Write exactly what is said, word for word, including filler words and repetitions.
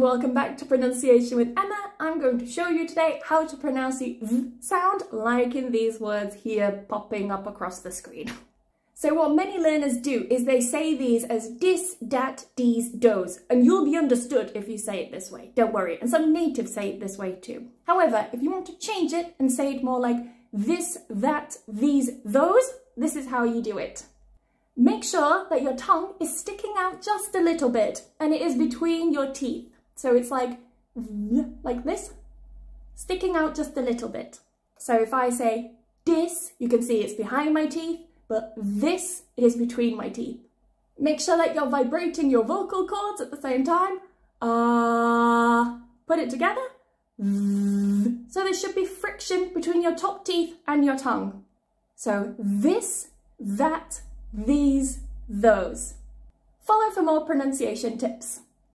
Welcome back to Pronunciation with Emma. I'm going to show you today how to pronounce the V sound, like in these words here popping up across the screen. So what many learners do is they say these as dis, dat, dees, does, and you'll be understood if you say it this way, don't worry, and some natives say it this way too. However, if you want to change it and say it more like this, that, these, those, this is how you do it. Make sure that your tongue is sticking out just a little bit and it is between your teeth. So it's like, like this, sticking out just a little bit. So if I say this, you can see it's behind my teeth, but this, it is between my teeth. Make sure that you're vibrating your vocal cords at the same time. Ah, uh, put it together. So there should be friction between your top teeth and your tongue. So this, that, these, those. Follow for more pronunciation tips.